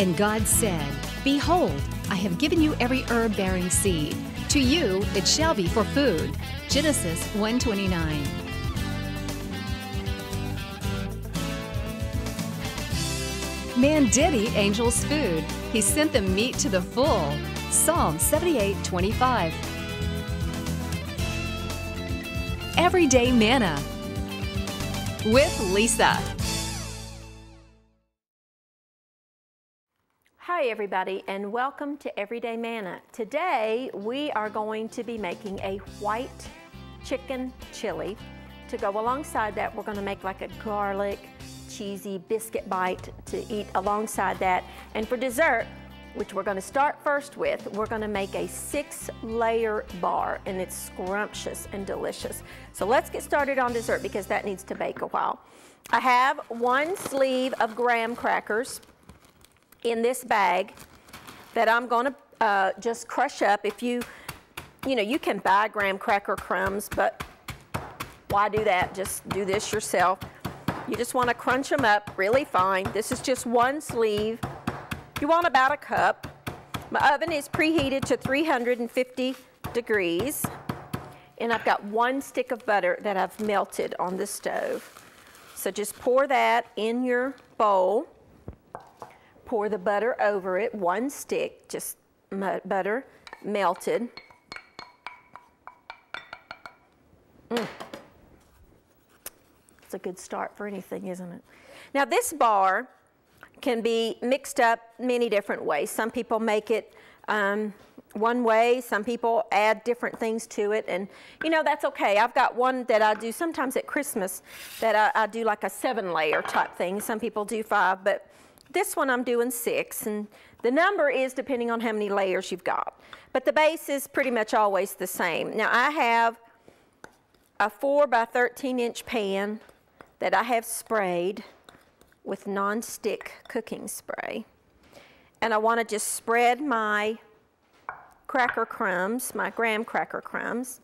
And God said, Behold, I have given you every herb-bearing seed. To you it shall be for food. Genesis 1:29. Man did eat angels' food. He sent them meat to the full. Psalm 78:25. Everyday Manna with Lisa. Hi everybody, and welcome to Everyday Manna. Today we are going to be making a white chicken chili. To go alongside that, we're going to make like a garlic cheesy biscuit bite to eat alongside that. And for dessert, which we're going to start first with, we're going to make a 6-layer bar, and it's scrumptious and delicious. So let's get started on dessert because that needs to bake a while. I have 1 sleeve of graham crackers in this bag that I'm gonna just crush up. If you know, you can buy graham cracker crumbs, but why do that? Just do this yourself. You just wanna crunch them up really fine. This is just 1 sleeve. You want about 1 cup. My oven is preheated to 350 degrees. And I've got 1 stick of butter that I've melted on the stove. So just pour that in your bowl. Pour the butter over it, 1 stick, just butter melted. It's a good start for anything, isn't it? Now this bar can be mixed up many different ways. Some people make it one way, some people add different things to it, and you know, that's okay. I've got one that I do sometimes at Christmas that I do like a 7-layer type thing. Some people do 5, but this one I'm doing 6, and the number is depending on how many layers you've got. But the base is pretty much always the same. Now I have a 4 by 13-inch pan that I have sprayed with non-stick cooking spray. And I want to just spread my cracker crumbs, my graham cracker crumbs,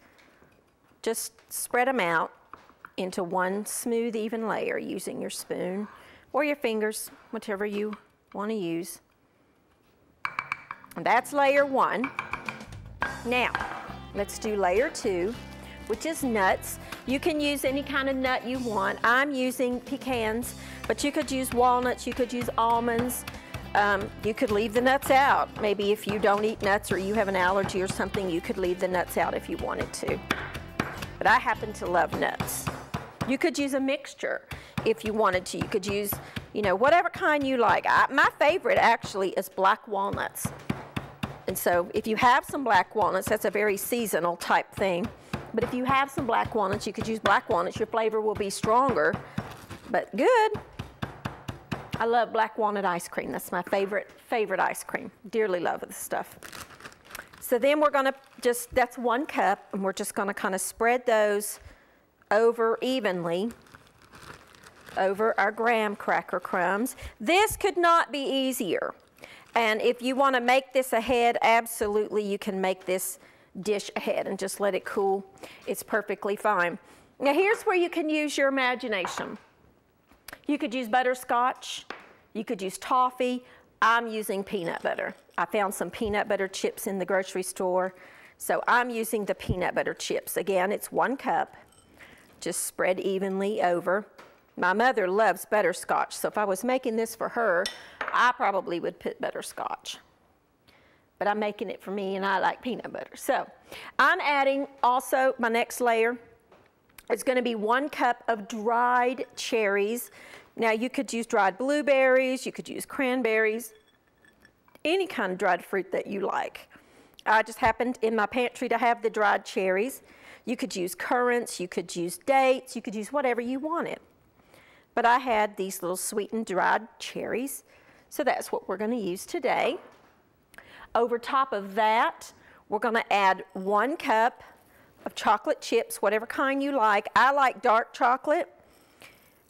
just spread them out into 1 smooth, even layer using your spoon or your fingers, whatever you want to use. And that's layer 1. Now, let's do layer 2, which is nuts. You can use any kind of nut you want. I'm using pecans, but you could use walnuts, you could use almonds. You could leave the nuts out. Maybe if you don't eat nuts or you have an allergy or something, you could leave the nuts out if you wanted to. But I happen to love nuts. You could use a mixture if you wanted to. You could use, you know, whatever kind you like. My favorite actually is black walnuts. And so if you have some black walnuts, that's a very seasonal type thing. But if you have some black walnuts, you could use black walnuts. Your flavor will be stronger, but good. I love black walnut ice cream. That's my favorite ice cream. Dearly love this stuff. So then we're gonna just, that's 1 cup, and we're just gonna kind of spread those over evenly over our graham cracker crumbs. This could not be easier. And if you want to make this ahead, absolutely you can make this dish ahead and just let it cool. It's perfectly fine. Now here's where you can use your imagination. You could use butterscotch, you could use toffee. I'm using peanut butter. I found some peanut butter chips in the grocery store, so I'm using the peanut butter chips. Again, it's 1 cup. Just spread evenly over. My mother loves butterscotch, so if I was making this for her, I probably would put butterscotch. But I'm making it for me, and I like peanut butter. So I'm adding also my next layer. It's going to be 1 cup of dried cherries. Now you could use dried blueberries, you could use cranberries, any kind of dried fruit that you like. I just happened in my pantry to have the dried cherries. You could use currants, you could use dates, you could use whatever you wanted. But I had these little sweetened dried cherries, so that's what we're going to use today. Over top of that, we're going to add 1 cup of chocolate chips, whatever kind you like. I like dark chocolate.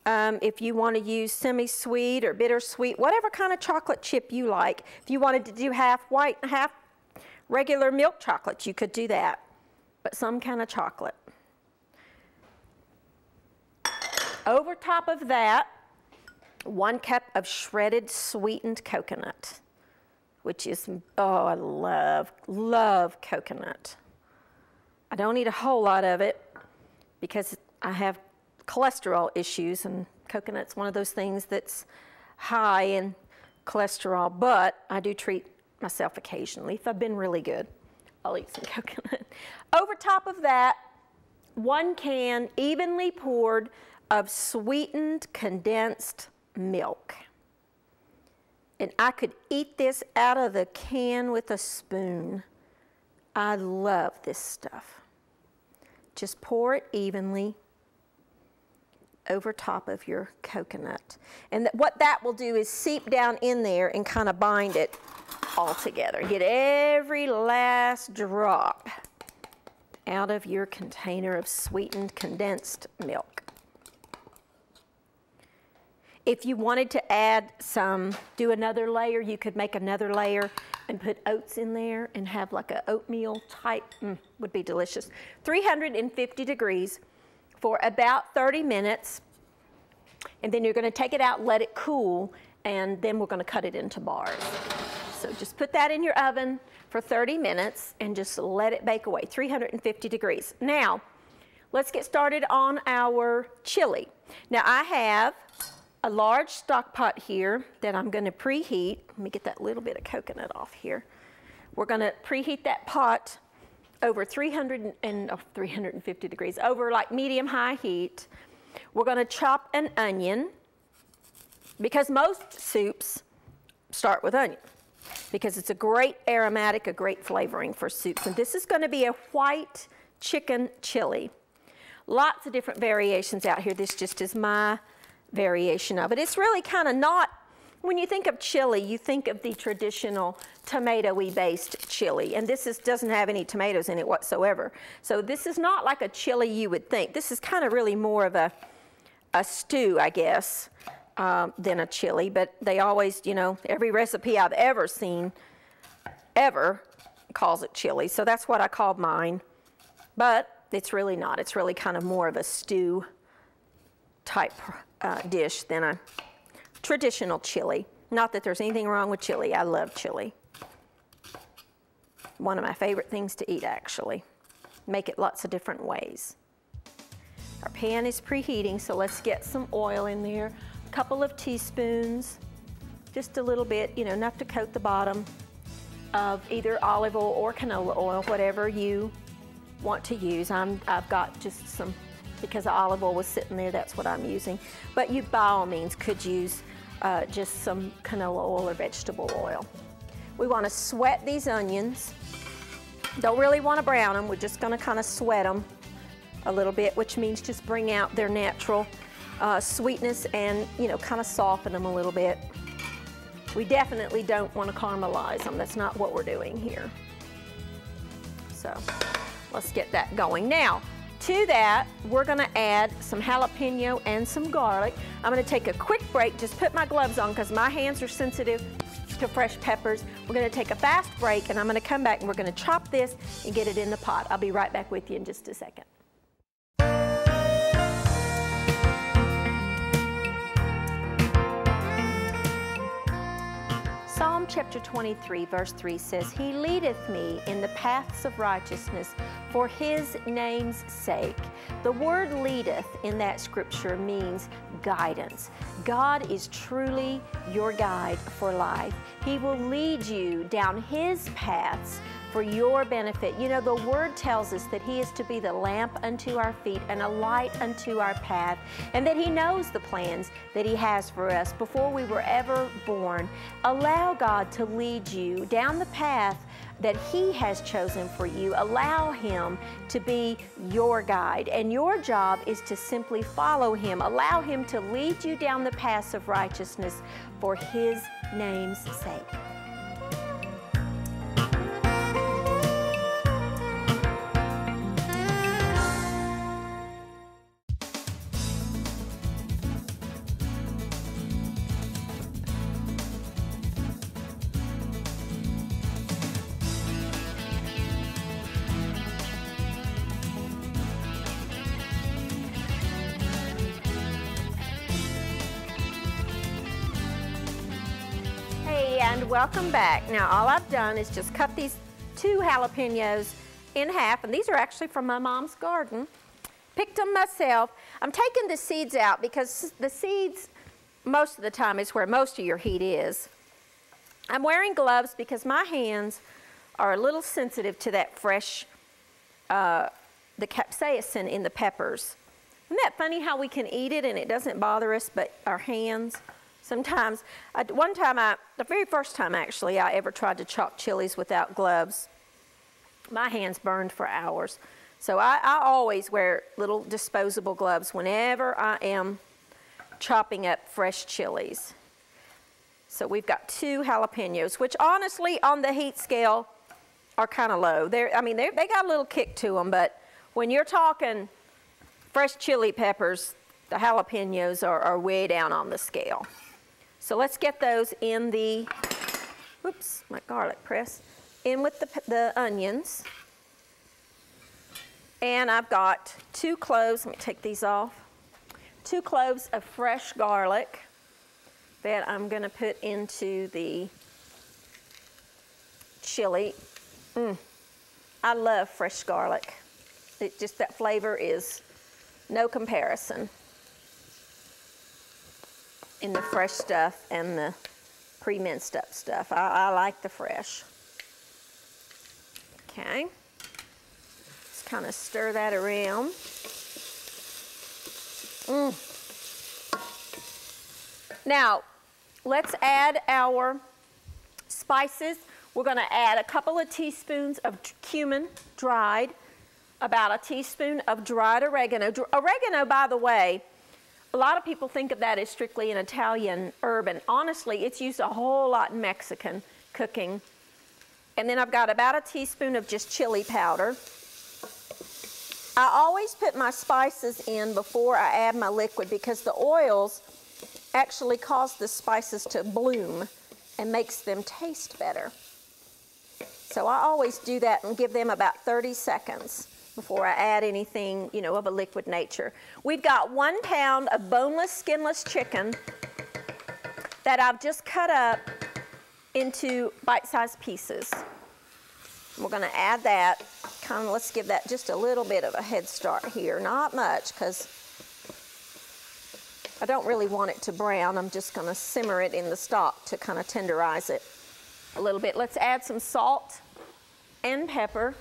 If you want to use semi-sweet or bittersweet, whatever kind of chocolate chip you like. If you wanted to do half white and half regular milk chocolate, you could do that. But some kind of chocolate. Over top of that, 1 cup of shredded sweetened coconut, which is, oh, I love coconut. I don't eat a whole lot of it because I have cholesterol issues, and coconut's one of those things that's high in cholesterol, but I do treat myself occasionally. If I've been really good, I'll eat some coconut. Over top of that, 1 can evenly poured of sweetened condensed milk. And I could eat this out of the can with a spoon. I love this stuff. Just pour it evenly over top of your coconut. And what that will do is seep down in there and kind of bind it all together. Get every last drop out of your container of sweetened condensed milk. If you wanted to add some, do another layer, you could make another layer and put oats in there and have like an oatmeal type, would be delicious. 350 degrees for about 30 minutes. And then you're gonna take it out, let it cool, and then we're gonna cut it into bars. So just put that in your oven for 30 minutes and just let it bake away, 350 degrees. Now, let's get started on our chili. Now I have a large stock pot here that I'm gonna preheat. Let me get that little bit of coconut off here. We're gonna preheat that pot over 350 degrees, over like medium-high heat. We're gonna chop an onion, because most soups start with onion, because it's a great aromatic, a great flavoring for soups. And this is gonna be a white chicken chili. Lots of different variations out here. This just is my variation of it. It's really kind of not, when you think of chili, you think of the traditional tomato-y based chili, and this is, doesn't have any tomatoes in it whatsoever. So this is not like a chili you would think. This is kind of really more of a stew, I guess, than a chili, but they always, you know, every recipe I've ever seen, ever, calls it chili. So that's what I called mine, but it's really not. It's really kind of more of a stew type dish than a traditional chili. Not that there's anything wrong with chili. I love chili. One of my favorite things to eat, actually. Make it lots of different ways. Our pan is preheating, so let's get some oil in there. A couple of teaspoons, just a little bit, you know, enough to coat the bottom of either olive oil or canola oil, whatever you want to use. I've got just some, because the olive oil was sitting there, that's what I'm using. But you, by all means, could use just some canola oil or vegetable oil. We want to sweat these onions. Don't really want to brown them. We're just going to kind of sweat them a little bit, which means just bring out their natural sweetness and, you know, kind of soften them a little bit. We definitely don't want to caramelize them. That's not what we're doing here. So let's get that going. Now, to that, we're gonna add some jalapeno and some garlic. I'm gonna take a quick break, just put my gloves on because my hands are sensitive to fresh peppers. We're gonna take a fast break and I'm gonna come back and we're gonna chop this and get it in the pot. I'll be right back with you in just a second. Psalm chapter 23, verse 3 says, "He leadeth me in the paths of righteousness for his name's sake." The word leadeth in that scripture means guidance. God is truly your guide for life. He will lead you down his paths for your benefit. You know, the word tells us that he is to be the lamp unto our feet and a light unto our path, and that he knows the plans that he has for us before we were ever born. Allow God to lead you down the path that he has chosen for you. Allow him to be your guide, and your job is to simply follow him. Allow him to lead you down the paths of righteousness for his name's sake. And welcome back. Now all I've done is just cut these two jalapenos in half, and these are actually from my mom's garden. Picked them myself. I'm taking the seeds out because the seeds most of the time is where most of your heat is. I'm wearing gloves because my hands are a little sensitive to that fresh, the capsaicin in the peppers. Isn't that funny how we can eat it and it doesn't bother us, but our hands sometimes. The very first time actually I ever tried to chop chilies without gloves, my hands burned for hours. So I always wear little disposable gloves whenever I am chopping up fresh chilies. So we've got two jalapenos, which honestly on the heat scale are kind of low. They got a little kick to them, but when you're talking fresh chili peppers, the jalapenos are way down on the scale. So let's get those in the, whoops, my garlic press, in with the onions. And I've got 2 cloves, let me take these off, 2 cloves of fresh garlic that I'm going to put into the chili. I love fresh garlic. It just, that flavor is no comparison in the fresh stuff and the pre-minced up stuff. I like the fresh. Okay. Kind of stir that around. Now, let's add our spices. We're going to add a couple of teaspoons of cumin, dried, about a teaspoon of dried oregano. Oregano, by the way, a lot of people think of that as strictly an Italian herb, and honestly, it's used a whole lot in Mexican cooking. And then I've got about a teaspoon of just chili powder. I always put my spices in before I add my liquid because the oils actually cause the spices to bloom and makes them taste better. So I always do that and give them about 30 seconds before I add anything, you know, of a liquid nature. We've got 1 pound of boneless, skinless chicken that I've just cut up into bite-sized pieces. We're going to add that. Kind of, let's give that just a little bit of a head start here. Not much, because I don't really want it to brown. I'm just going to simmer it in the stock to kind of tenderize it a little bit. Let's add some salt and pepper,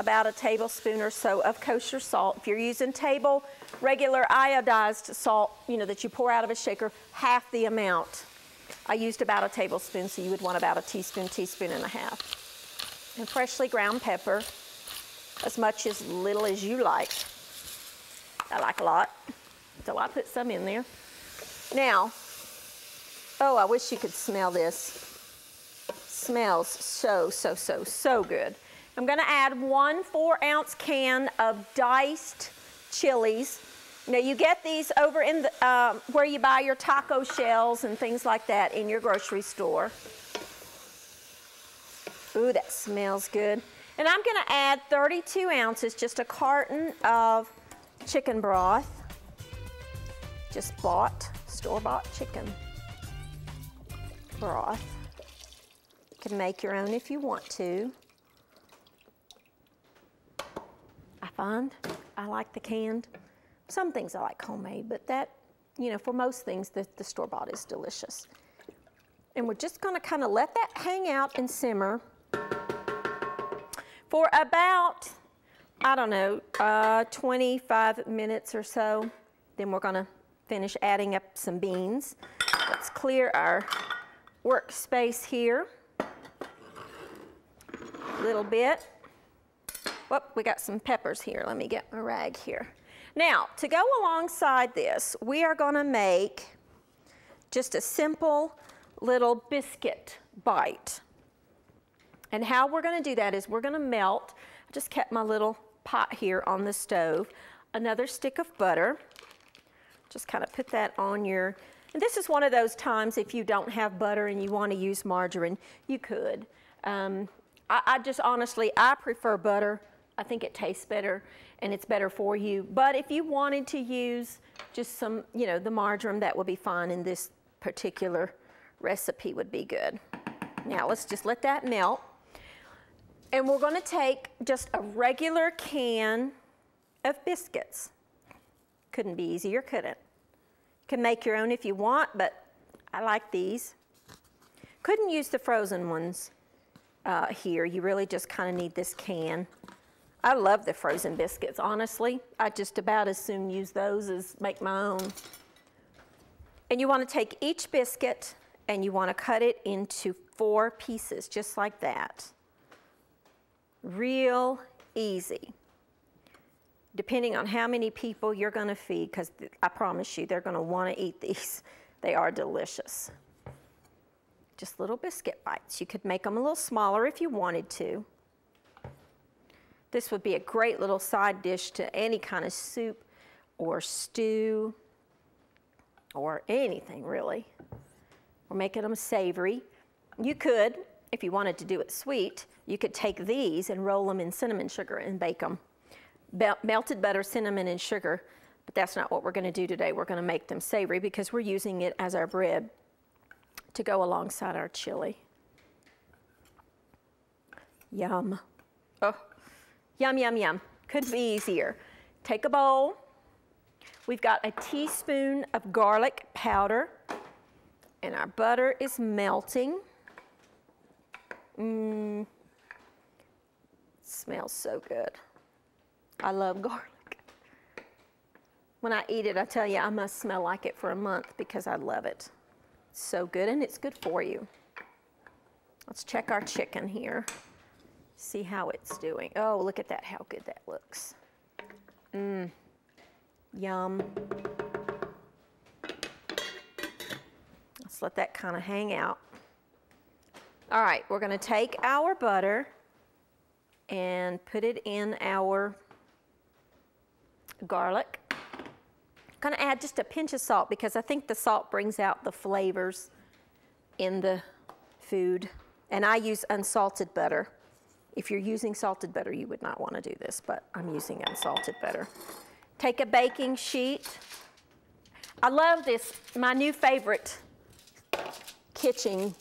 about a tablespoon or so of kosher salt. If you're using regular iodized salt, you know, that you pour out of a shaker, half the amount. I used about a tablespoon, so you would want about a teaspoon, teaspoon and a half. And freshly ground pepper, as much as little as you like. I like a lot, so I put some in there. Now, oh, I wish you could smell this. Smells so, so, so, so good. I'm gonna add 1 4-ounce can of diced chilies. Now you get these over in the, where you buy your taco shells and things like that in your grocery store. Ooh, that smells good. And I'm gonna add 32 ounces, just a carton of chicken broth. Just bought, store-bought chicken broth. You can make your own if you want to. I find I like the canned. Some things I like homemade, but that, you know, for most things, the store-bought is delicious. And we're just gonna kinda let that hang out and simmer for about, I don't know, 25 minutes or so. Then we're gonna finish adding up some beans. Let's clear our workspace here a little bit. Whoop, we got some peppers here. Let me get my rag here. Now, to go alongside this, we are gonna make just a simple little biscuit bite. And how we're going to do that is we're going to melt, I just kept my little pot here on the stove, another stick of butter. Just kind of put that on your, and this is one of those times if you don't have butter and you want to use margarine, you could. I just honestly, I prefer butter. I think it tastes better and it's better for you. But if you wanted to use just some, you know, the margarine, that would be fine in this particular recipe would be good. Now let's just let that melt. And we're going to take just a regular can of biscuits. Couldn't be easier, could it? You can make your own if you want, but I like these. Couldn't use the frozen ones here. You really just kind of need this can. I love the frozen biscuits, honestly. I just about as soon use those as make my own. And you want to take each biscuit and you want to cut it into 4 pieces, just like that. Real easy. Depending on how many people you're going to feed, because I promise you they're going to want to eat these. They are delicious. Just little biscuit bites. You could make them a little smaller if you wanted to. This would be a great little side dish to any kind of soup or stew or anything really. We're making them savory. You could, if you wanted to do it sweet, you could take these and roll them in cinnamon sugar and bake them. Melted butter, cinnamon, and sugar, but that's not what we're going to do today. We're going to make them savory because we're using it as our bread to go alongside our chili. Yum. Oh, yum, yum, yum. Could be easier. Take a bowl. We've got a teaspoon of garlic powder, and our butter is melting. Smells so good. I love garlic. When I eat it, I tell you, I must smell like it for a month because I love it. It's so good, and it's good for you. Let's check our chicken here. See how it's doing. Oh, look at that, how good that looks. Yum. Let's let that kind of hang out. All right, we're going to take our butter and put it in our garlic. I'm going to add just a pinch of salt because I think the salt brings out the flavors in the food. And I use unsalted butter. If you're using salted butter, you would not want to do this, but I'm using unsalted butter. Take a baking sheet. I love this. My new favorite kitchen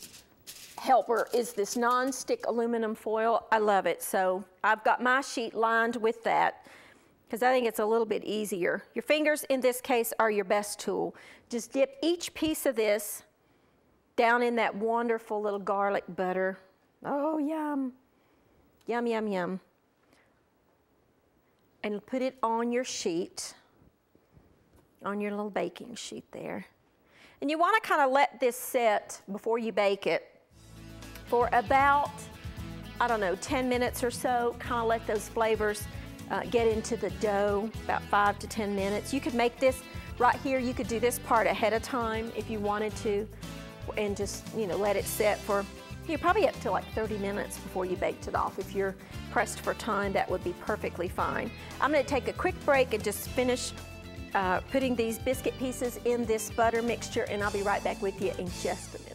helper is this non-stick aluminum foil. I love it. So I've got my sheet lined with that because I think it's a little bit easier. Your fingers in this case are your best tool. Just dip each piece of this down in that wonderful little garlic butter. Oh, yum. Yum, yum, yum. And put it on your sheet, on your little baking sheet there. And you want to kind of let this set before you bake it for about, I don't know, 10 minutes or so. Kind of let those flavors get into the dough, about 5 to 10 minutes. You could make this right here. You could do this part ahead of time if you wanted to and just, you know, let it set for, you know, probably up to like 30 minutes before you baked it off. If you're pressed for time, that would be perfectly fine. I'm going to take a quick break and just finish putting these biscuit pieces in this butter mixture, and I'll be right back with you in just a minute.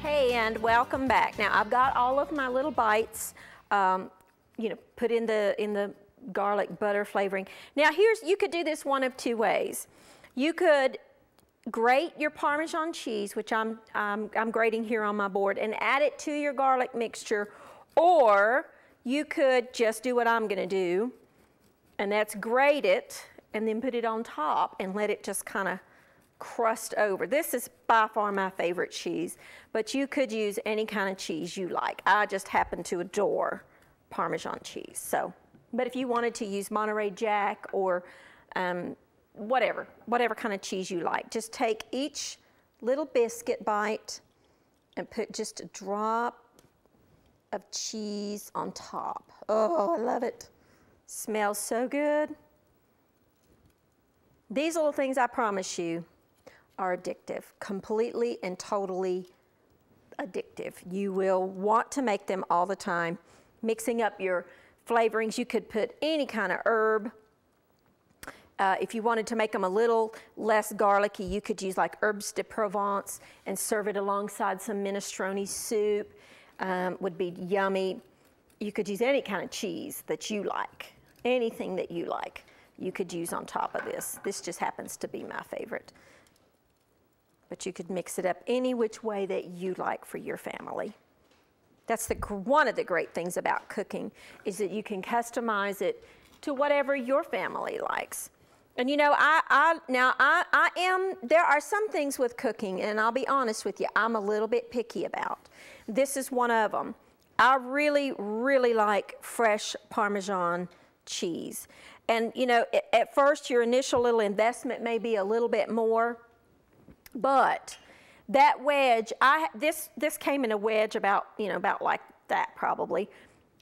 Hey, and welcome back. Now I've got all of my little bites, you know, put in the garlic butter flavoring. Now here's, you could do this one of two ways. You could grate your Parmesan cheese, which I'm grating here on my board, and add it to your garlic mixture, or you could just do what I'm gonna do, and that's grate it and then put it on top and let it just kind of crust over. This is by far my favorite cheese, but you could use any kind of cheese you like. I just happen to adore Parmesan cheese. So, but if you wanted to use Monterey Jack or whatever kind of cheese you like, just take each little biscuit bite and put just a drop of cheese on top. Oh, I love it. Smells so good. These little things, I promise you, are addictive, completely and totally addictive. You will want to make them all the time, mixing up your flavorings. You could put any kind of herb. If you wanted to make them a little less garlicky, you could use like Herbes de Provence and serve it alongside some minestrone soup. Would be yummy. You could use any kind of cheese that you like, anything that you like. You could use on top of this. This just happens to be my favorite. But you could mix it up any which way that you like for your family. That's one of the great things about cooking, is that you can customize it to whatever your family likes. And you know, there are some things with cooking, and I'll be honest with you, I'm a little bit picky about. This is one of them. I really, really like fresh Parmesan cheese. And you know, at first your initial little investment may be a little bit more, but that wedge, this came in a wedge about, you know, about like that probably.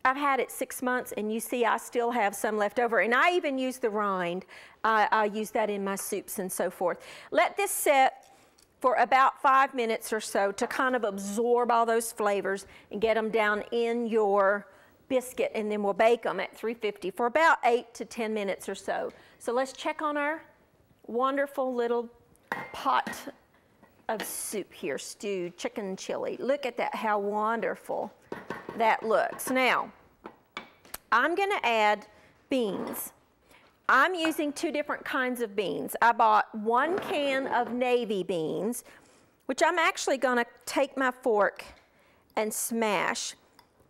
I've had it 6 months, and you see I still have some left over, and I even use the rind. I use that in my soups and so forth. Let this set for about 5 minutes or so to kind of absorb all those flavors and get them down in your biscuit, and then we'll bake them at 350 for about 8 to 10 minutes or so. So let's check on our wonderful little pot of soup here, stewed chicken chili. Look at that, how wonderful that looks. Now, I'm gonna add beans. I'm using 2 different kinds of beans. I bought 1 can of navy beans, which I'm actually gonna take my fork and smash,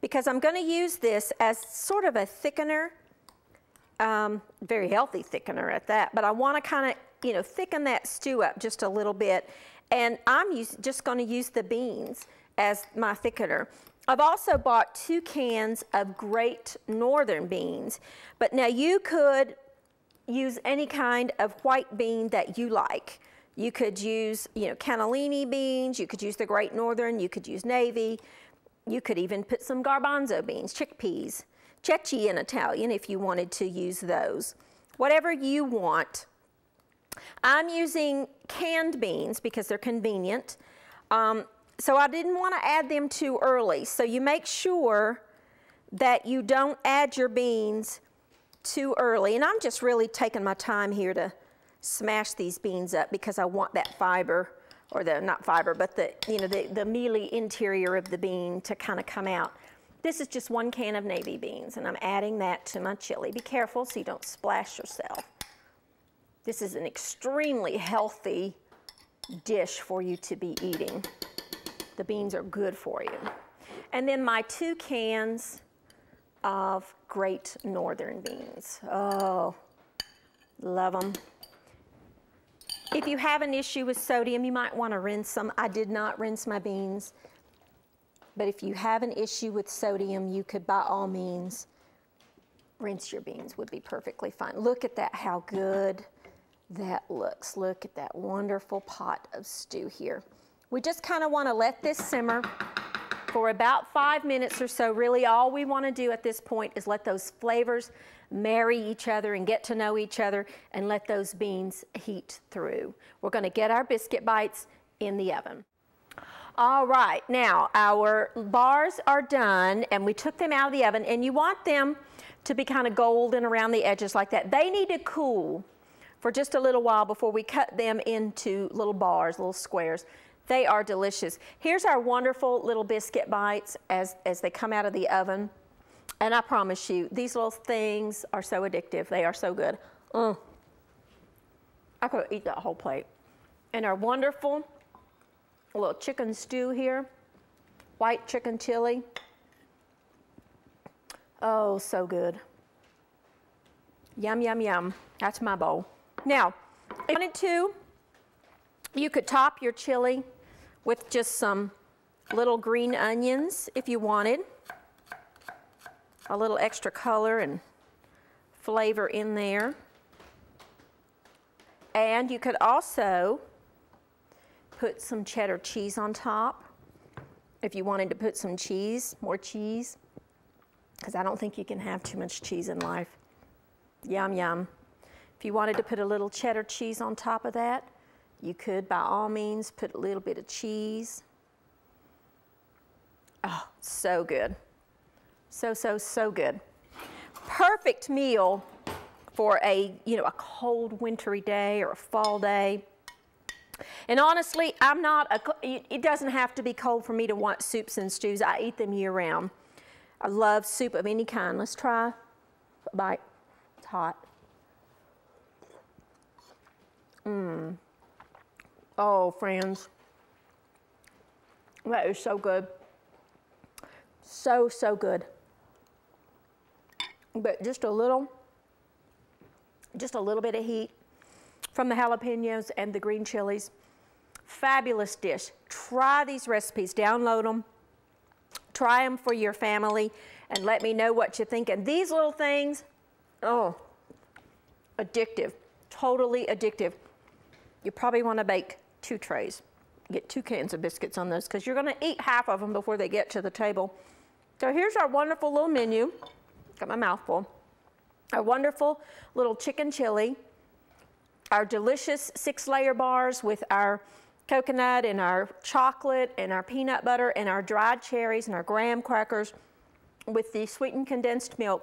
because I'm going to use this as sort of a thickener, very healthy thickener at that, but I want to kind of, you know, thicken that stew up just a little bit, and I'm just going to use the beans as my thickener. I've also bought 2 cans of Great Northern beans, but now you could use any kind of white bean that you like. You could use, you know, cannellini beans, you could use the Great Northern, you could use navy. You could even put some garbanzo beans, chickpeas, ceci in Italian if you wanted to use those. Whatever you want. I'm using canned beans because they're convenient. So I didn't want to add them too early. So you make sure that you don't add your beans too early. And I'm just really taking my time here to smash these beans up because I want that fiber, or the, not fiber, but the, you know, the mealy interior of the bean to kind of come out. This is just 1 can of navy beans, and I'm adding that to my chili. Be careful so you don't splash yourself. This is an extremely healthy dish for you to be eating. The beans are good for you. And then my 2 cans of Great Northern beans. Oh, love them. If you have an issue with sodium, you might want to rinse them. I did not rinse my beans. But if you have an issue with sodium, you could by all means rinse your beans, would be perfectly fine. Look at that, how good that looks. Look at that wonderful pot of stew here. We just kind of want to let this simmer for about 5 minutes or so. Really all we want to do at this point is let those flavors marry each other and get to know each other, and let those beans heat through. We're going to get our biscuit bites in the oven. All right, now our bars are done, and we took them out of the oven, and you want them to be kind of golden around the edges like that. They need to cool for just a little while before we cut them into little bars, little squares. They are delicious. Here's our wonderful little biscuit bites as they come out of the oven. And I promise you, these little things are so addictive. They are so good. I could eat that whole plate. And our wonderful little chicken stew here, white chicken chili. Oh, so good. Yum, yum, yum. That's my bowl. Now, if you wanted to, you could top your chili with just some little green onions if you wanted. A little extra color and flavor in there. And you could also put some cheddar cheese on top if you wanted to put some cheese, more cheese, because I don't think you can have too much cheese in life. Yum, yum. If you wanted to put a little cheddar cheese on top of that, you could, by all means, put a little bit of cheese. so good. So good. Perfect meal for a, a cold wintry day or a fall day. And honestly, I'm not, it doesn't have to be cold for me to want soups and stews. I eat them year round. I love soup of any kind. Let's try a bite. It's hot. Mmm. Oh, friends. That is so good. So good. But just a little bit of heat from the jalapenos and the green chilies. Fabulous dish. Try these recipes, download them, try them for your family, and let me know what you think. And these little things, oh, addictive, totally addictive. You probably want to bake 2 trays. Get 2 cans of biscuits on those because you're going to eat half of them before they get to the table. So here's our wonderful little menu. Got my mouth full. Our wonderful little chicken chili. Our delicious 6-layer bars with our coconut and our chocolate and our peanut butter and our dried cherries and our graham crackers with the sweetened condensed milk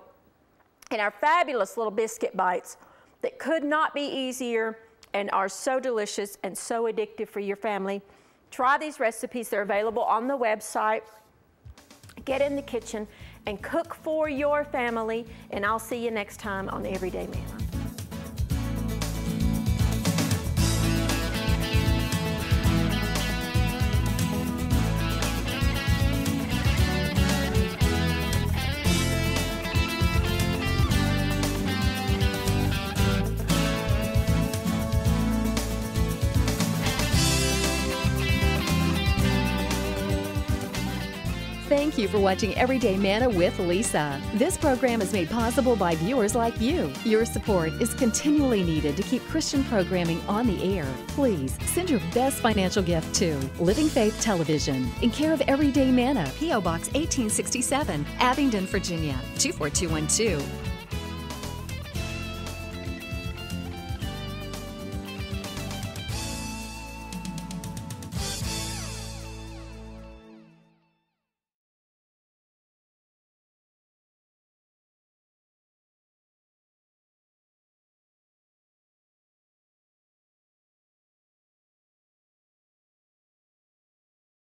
and our fabulous little biscuit bites that could not be easier and are so delicious and so addictive for your family. Try these recipes. They're available on the website. Get in the kitchen and cook for your family, and I'll see you next time on Everyday Manna. Thank you for watching Everyday Manna with Lisa. This program is made possible by viewers like you. Your support is continually needed to keep Christian programming on the air. Please send your best financial gift to Living Faith Television in care of Everyday Manna, P.O. Box 1867, Abingdon, Virginia 24212.